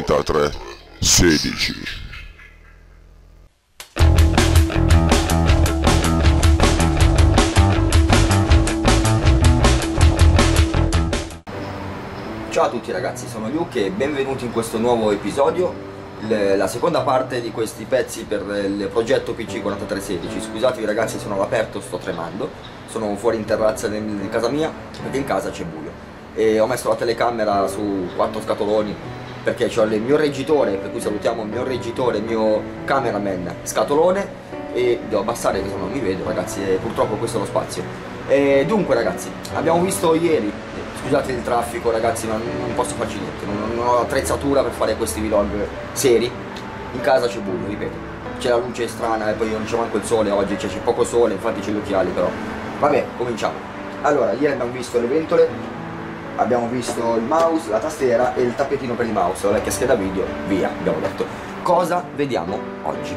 4316. Ciao a tutti ragazzi, sono Luke e benvenuti in questo nuovo episodio, la seconda parte di questi pezzi per il progetto PC4316. Scusatevi ragazzi, sono all'aperto, sto tremando, sono fuori in terrazza di casa mia perché in casa c'è buio e ho messo la telecamera su 4 scatoloni perché ho il mio reggitore, per cui salutiamo il mio reggitore, il mio cameraman scatolone, e devo abbassare che se no non mi vedo ragazzi, e purtroppo questo è lo spazio. E dunque ragazzi, abbiamo visto ieri, scusate il traffico ragazzi, ma non posso farci niente, non ho attrezzatura per fare questi vlog seri, in casa c'è buio, ripeto, c'è la luce strana e poi non c'è manco il sole oggi, c'è poco sole, infatti c'è gli occhiali però. Vabbè, cominciamo. Allora, ieri abbiamo visto le ventole, abbiamo visto il mouse, la tastiera e il tappetino per il mouse, la vecchia scheda video, via, abbiamo detto. Cosa vediamo oggi?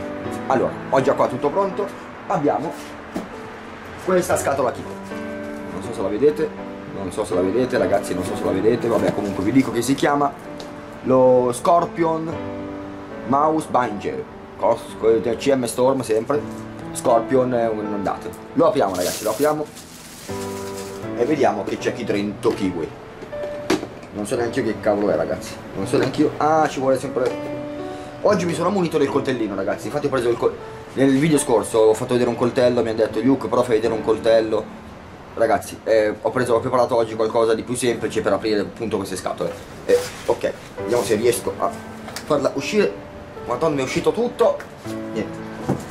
Allora, oggi qua tutto pronto, abbiamo questa scatola qui, non so se la vedete. Non so se la vedete ragazzi, non so se la vedete, vabbè comunque vi dico che si chiama lo Scorpion Mouse Banger CM Storm, sempre Scorpion, andate. Lo apriamo ragazzi, lo apriamo e vediamo che c'è chi dentro, kiwi. Non so neanche io che cavolo è ragazzi, non so neanche io. Ah, ci vuole sempre. Oggi mi sono munito del coltellino ragazzi, infatti ho preso il nel video scorso ho fatto vedere un coltello, mi hanno detto Luke però fai vedere un coltello. Ragazzi, ho preparato oggi qualcosa di più semplice per aprire appunto queste scatole. Ok, vediamo se riesco a farla uscire. Madonna, mi è uscito tutto. Niente.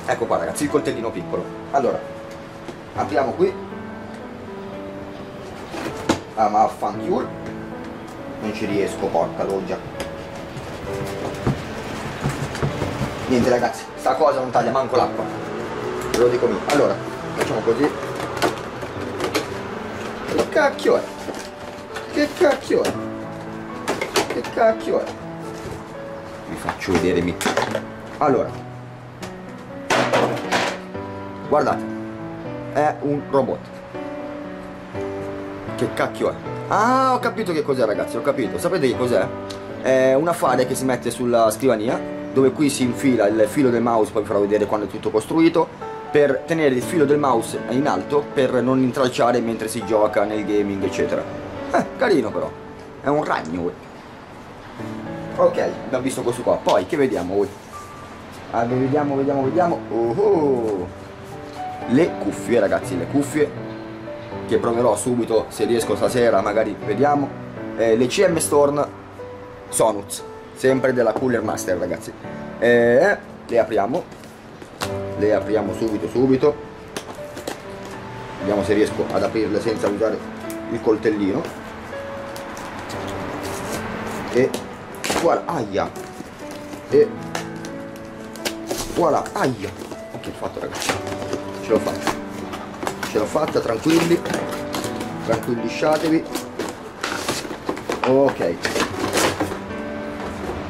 Ecco qua ragazzi, il coltellino piccolo. Allora, apriamo qui. Ah, ma affanculo. Non ci riesco, porca loggia. Niente ragazzi, sta cosa non taglia manco l'acqua. Ve lo dico io. Allora, facciamo così. Che cacchio è? Che cacchio è? Che cacchio è? Vi faccio vedere mi. Allora, guardate, è un robot. Che cacchio è? Ah, ho capito che cos'è ragazzi, ho capito. Sapete che cos'è? È un affare che si mette sulla scrivania, dove qui si infila il filo del mouse, poi vi farò vedere quando è tutto costruito, per tenere il filo del mouse in alto per non intralciare mentre si gioca nel gaming eccetera. Carino però, è un ragno we. Ok, abbiamo visto questo qua, poi che vediamo we? Allora, vediamo le cuffie ragazzi, le cuffie che proverò subito se riesco stasera, magari vediamo, le CM Storm Sonuz, sempre della Cooler Master ragazzi. Le apriamo, le apriamo subito, vediamo se riesco ad aprirle senza usare il coltellino. E voilà, aia, e voilà, aia. Ok, fatto ragazzi, ce l'ho fatta, tranquilli, tranquillisciatevi. Ok,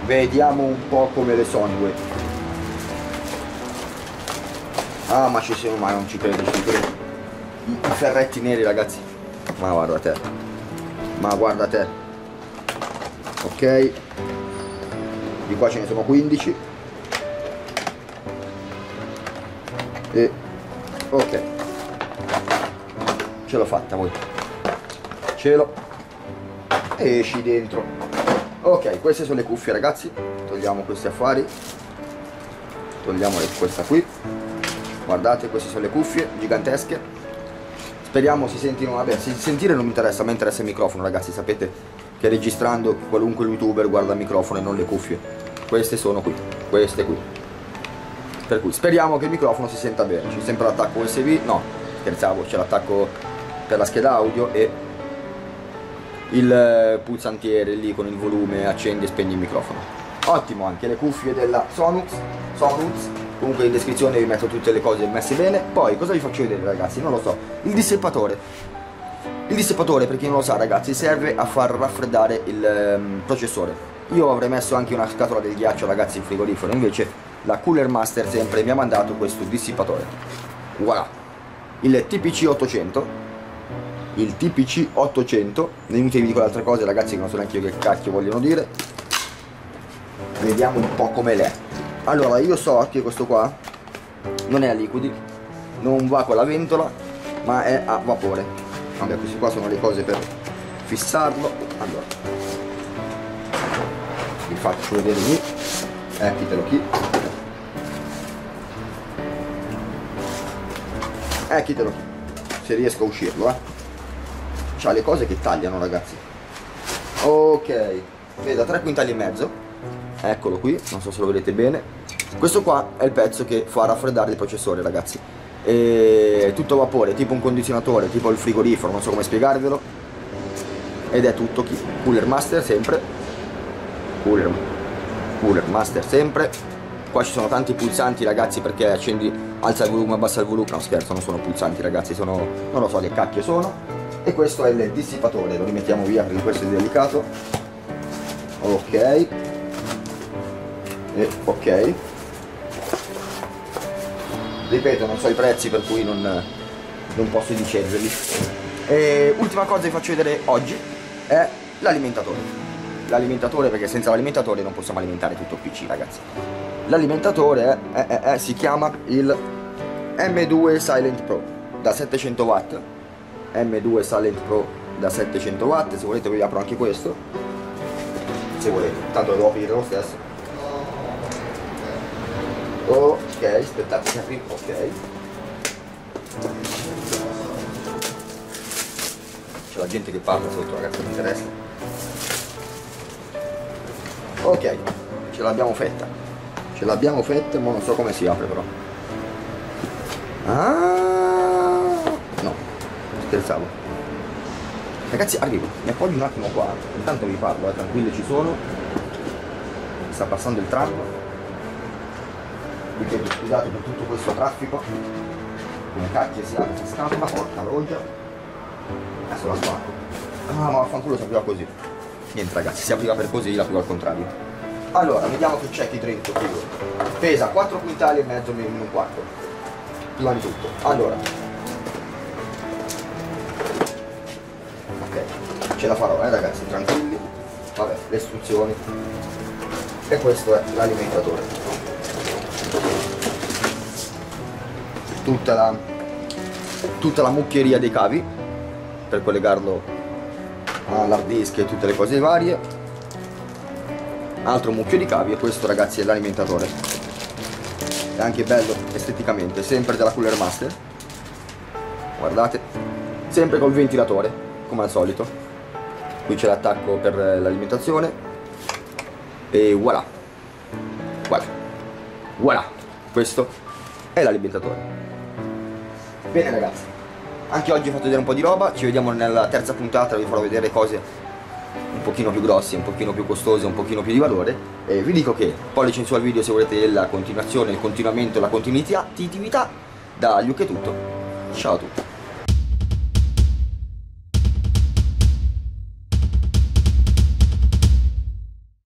vediamo un po' come le sono. Ah, ma ci sono, ma non ci credo, i ferretti neri ragazzi, ma guarda te, ok, di qua ce ne sono 15 e ok, ce l'ho fatta voi, esci dentro. Ok, queste sono le cuffie ragazzi, togliamo questi affari, togliamole questa qui. Guardate, queste sono le cuffie gigantesche, speriamo si sentino. Vabbè, sentire non mi interessa, a me interessa il microfono ragazzi, sapete che registrando qualunque youtuber guarda il microfono e non le cuffie. Queste sono qui, queste qui, per cui speriamo che il microfono si senta bene. C'è sempre l'attacco USB, no scherzavo, c'è l'attacco per la scheda audio e il pulsantiere lì con il volume, accendi e spegni il microfono. Ottimo anche le cuffie della Sonuz. Comunque in descrizione vi metto tutte le cose messe bene. Poi cosa vi faccio vedere ragazzi? Non lo so. Il dissepatore. Il dissepatore, per chi non lo sa ragazzi, serve a far raffreddare il processore. Io avrei messo anche una scatola del ghiaccio ragazzi in frigorifero, invece la Cooler Master sempre mi ha mandato questo dissipatore. Voilà. Il TPC 800. Il TPC 800. Non inutile vi dico le altre cose ragazzi, che non so neanche io che cacchio vogliono dire. vediamo un po' come l'è. Allora, io so che questo qua non è a liquidi, non va con la ventola, ma è a vapore. Vabbè, queste qua sono le cose per fissarlo. Allora, vi faccio vedere lì, eccitelo qui, eccitelo qui, se riesco a uscirlo, c'ha le cose che tagliano, ragazzi. Ok, vedi, da 3 quintali e mezzo, eccolo qui, non so se lo vedete bene. Questo qua è il pezzo che fa raffreddare il processore, ragazzi, e tutto vapore, tipo un condizionatore, tipo il frigorifero, non so come spiegarvelo. Ed è tutto qui, Cooler Master sempre, Cooler Master sempre. Qua ci sono tanti pulsanti, ragazzi, perché accendi, alza il volume, abbassa il volume. No, scherzo, non sono pulsanti, ragazzi, sono, non lo so che cacchio sono. E questo è il dissipatore, lo rimettiamo via perché questo è delicato. Ok, e ok, ripeto, non so i prezzi, per cui non posso dicerveli. E ultima cosa che faccio vedere oggi è l'alimentatore, perché senza l'alimentatore non possiamo alimentare tutto il PC, ragazzi. L'alimentatore si chiama il M2 Silent Pro da 700W, M2 Silent Pro da 700W. Se volete vi apro anche questo, se volete, tanto lo devo aprire lo stesso. Ok, aspettate che apri. Ok, c'è la gente che parla sotto, ragazzi, mi interessa. Ok, ce l'abbiamo fetta, ma non so come si apre, però. No, scherzavo, ragazzi, arrivo, mi appoggio un attimo qua, intanto vi parlo, tranquilli, ci sono, sta passando il tram, vi chiedo scusate per tutto questo traffico, come cacchio si apre la scatola, porca loggia, adesso la sbacco. Ah, ma vaffanculo, si apriva così, niente, ragazzi, si apriva per così, la apriva al contrario. Allora, vediamo che c'è qui dentro. Pesa 4 quintali e mezzo, meno un quarto, prima di tutto. Allora, ce la farò, ragazzi, tranquilli. Vabbè, le istruzioni. E questo è l'alimentatore, tutta la mucchieria dei cavi per collegarlo all'hard disk e tutte le cose varie. Altro mucchio di cavi. E questo, ragazzi, è l'alimentatore. È anche bello esteticamente, sempre della Cooler Master, guardate, sempre col ventilatore come al solito. Qui c'è l'attacco per l'alimentazione e voilà, questo è l'alimentatore. Bene, ragazzi, anche oggi ho fatto vedere un po' di roba, ci vediamo nella terza puntata, vi farò vedere cose un pochino più grosse, un pochino più costose, un pochino più di valore. E vi dico che pollice in su al video se volete la continuazione, il continuamento, la continuità. Da Luke è tutto, ciao a tutti.